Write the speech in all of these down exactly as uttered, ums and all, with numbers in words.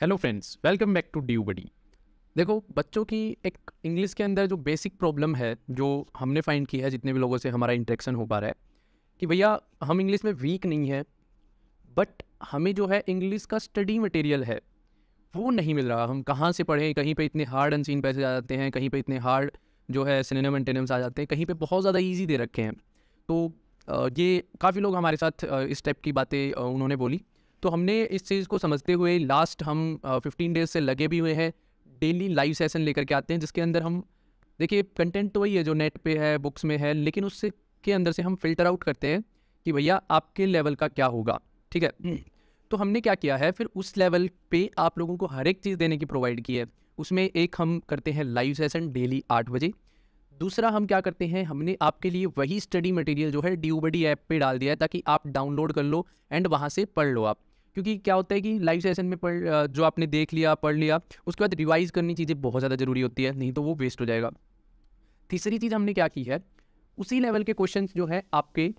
Hello friends, welcome back to DUBD। देखो बच्चों की एक इंग्लिश के अंदर जो बेसिक प्रॉब्लम है जो हमने फाइंड की है, जितने भी लोगों से हमारा इंटरेक्शन हो पा रहा है, कि भैया हम इंग्लिश में वीक नहीं है बट हमें जो है इंग्लिश का स्टडी मटेरियल है वो नहीं मिल रहा। हम कहाँ से पढ़ें, कहीं पे इतने हार्ड अनसीन पैसेज आ जाते हैं, कहीं पे इतने हार्ड जो है सिनोनिम एंड टोनिम्स आ जाते हैं, कहीं पे बहुत ज़्यादा ईजी दे रखे हैं। तो ये काफ़ी लोग हमारे साथ इस टाइप की बातें उन्होंने बोली, तो हमने इस चीज़ को समझते हुए लास्ट हम फिफ्टीन डेज से लगे भी हुए हैं, डेली लाइव सेशन लेकर के आते हैं जिसके अंदर हम देखिए कंटेंट तो वही है जो नेट पे है, बुक्स में है, लेकिन उससे के अंदर से हम फिल्टर आउट करते हैं कि भैया आपके लेवल का क्या होगा। ठीक है, तो हमने क्या किया है फिर उस लेवल पे आप लोगों को हर एक चीज़ देने की प्रोवाइड की है। उसमें एक हम करते हैं लाइव सेशन डेली आठ बजे, दूसरा हम क्या करते हैं, हमने आपके लिए वही स्टडी मटेरियल जो है DUBD ऐप पे डाल दिया है ताकि आप डाउनलोड कर लो एंड वहाँ से पढ़ लो आप। क्योंकि क्या होता है कि लाइव सेशन में पढ़ जो आपने देख लिया, पढ़ लिया, उसके बाद रिवाइज़ करनी चीज़ें बहुत ज़्यादा ज़रूरी होती है, नहीं तो वो वेस्ट हो जाएगा। तीसरी चीज़ हमने क्या की है, उसी लेवल के क्वेश्चन जो है आपके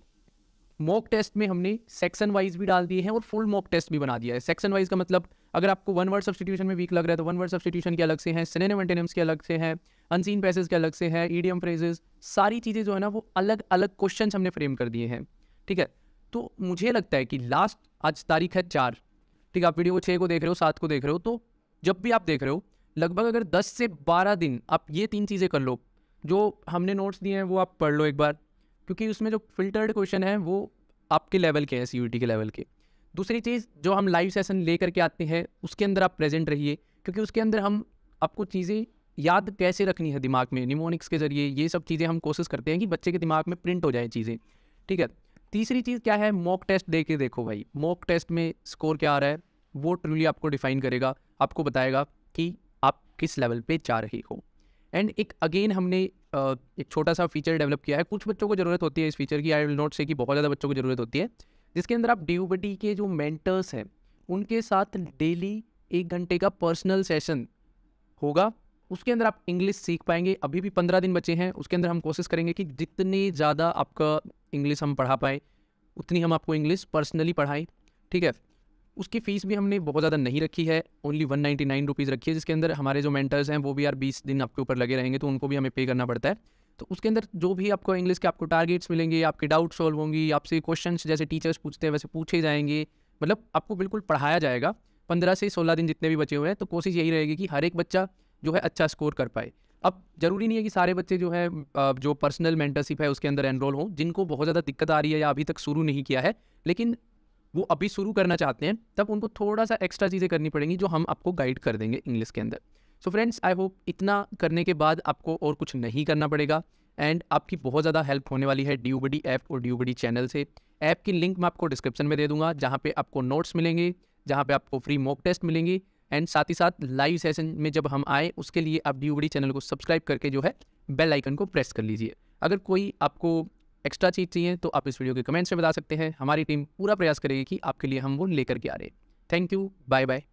मॉक टेस्ट में हमने सेक्शन वाइज भी डाल दिए हैं और फुल मॉक टेस्ट भी बना दिया है। सेक्शन वाइज का मतलब अगर आपको वन वर्ड सब्स्टिट्यूशन में वीक लग रहा है तो वन वर्ड सब्स्टिट्यूशन के अलग से हैं, सिनोनिम एंड टोनिम्स के अलग से हैं, अनसीन पैसेज के अलग से हैं, ईडियम फ्रेजेस, सारी चीज़ें जो है ना वो अलग अलग क्वेश्चन हमने फ्रेम कर दिए हैं। ठीक है, तो मुझे लगता है कि लास्ट आज तारीख है चार, ठीक है, आप वीडियो को छः को देख रहे हो, सात को देख रहे हो, तो जब भी आप देख रहे हो लगभग अगर दस से बारह दिन आप ये तीन चीज़ें कर लो। जो हमने नोट्स दिए हैं वो आप पढ़ लो एक बार, क्योंकि उसमें जो फिल्टर्ड क्वेश्चन है वो आपके लेवल के हैं, C U E T के लेवल के। दूसरी चीज़ जो हम लाइव सेशन ले करके आते हैं उसके अंदर आप प्रेजेंट रहिए, क्योंकि उसके अंदर हम आपको चीज़ें याद कैसे रखनी है दिमाग में, निमोनिक्स के ज़रिए ये सब चीज़ें हम कोशिश करते हैं कि बच्चे के दिमाग में प्रिंट हो जाए चीज़ें। ठीक है, तीसरी चीज़ क्या है, मॉक टेस्ट दे के देखो भाई, मॉक टेस्ट में स्कोर क्या आ रहा है वो ट्रूली आपको डिफाइन करेगा, आपको बताएगा कि आप किस लेवल पर जा रहे हो। एंड एक अगेन हमने Uh, एक छोटा सा फीचर डेवलप किया है, कुछ बच्चों को ज़रूरत होती है इस फीचर की, आई विल नॉट से कि बहुत ज़्यादा बच्चों को ज़रूरत होती है, जिसके अंदर आप DUBD के जो मेंटर्स हैं उनके साथ डेली एक घंटे का पर्सनल सेशन होगा। उसके अंदर आप इंग्लिश सीख पाएंगे, अभी भी पंद्रह दिन बचे हैं, उसके अंदर हम कोशिश करेंगे कि जितने ज़्यादा आपका इंग्लिश हम पढ़ा पाएँ उतनी हम आपको इंग्लिश पर्सनली पढ़ाएँ। ठीक है, उसकी फ़ीस भी हमने बहुत ज़्यादा नहीं रखी है, only one ninety nine rupees रखी है, जिसके अंदर हमारे जो मेंटर्स हैं वो भी यार बीस दिन आपके ऊपर लगे रहेंगे तो उनको भी हमें पे करना पड़ता है। तो उसके अंदर जो भी आपको इंग्लिश के आपको टारगेट्स मिलेंगे, आपके डाउट सॉल्व होंगी, आपसे क्वेश्चन जैसे टीचर्स पूछते हैं वैसे पूछे जाएंगे, मतलब आपको बिल्कुल पढ़ाया जाएगा। पंद्रह से सोलह दिन जितने भी बचे हुए हैं, तो कोशिश यही रहेगी कि हर एक बच्चा जो है अच्छा स्कोर कर पाए। अब ज़रूरी नहीं है कि सारे बच्चे जो है जो पर्सनल मेंटरशिप है उसके अंदर एनरोल हों, जिनको बहुत ज़्यादा दिक्कत आ रही है या अभी तक शुरू नहीं किया है लेकिन वो अभी शुरू करना चाहते हैं, तब उनको थोड़ा सा एक्स्ट्रा चीज़ें करनी पड़ेंगी जो हम आपको गाइड कर देंगे इंग्लिश के अंदर। सो फ्रेंड्स, आई होप इतना करने के बाद आपको और कुछ नहीं करना पड़ेगा एंड आपकी बहुत ज़्यादा हेल्प होने वाली है DUBD ऐप और DUBD चैनल से। ऐप की लिंक मैं आपको डिस्क्रिप्शन में दे दूँगा, जहाँ पर आपको नोट्स मिलेंगे, जहाँ पर आपको फ्री मॉक टेस्ट मिलेंगे, एंड साथ ही साथ लाइव सेशन में जब हम आए उसके लिए आप DUBD चैनल को सब्सक्राइब करके जो है बेल आइकन को प्रेस कर लीजिए। अगर कोई आपको एक्स्ट्रा चीज़ चाहिए तो आप इस वीडियो के कमेंट्स में बता सकते हैं, हमारी टीम पूरा प्रयास करेगी कि आपके लिए हम वो लेकर के आ रहे हैं। Thank you, bye bye.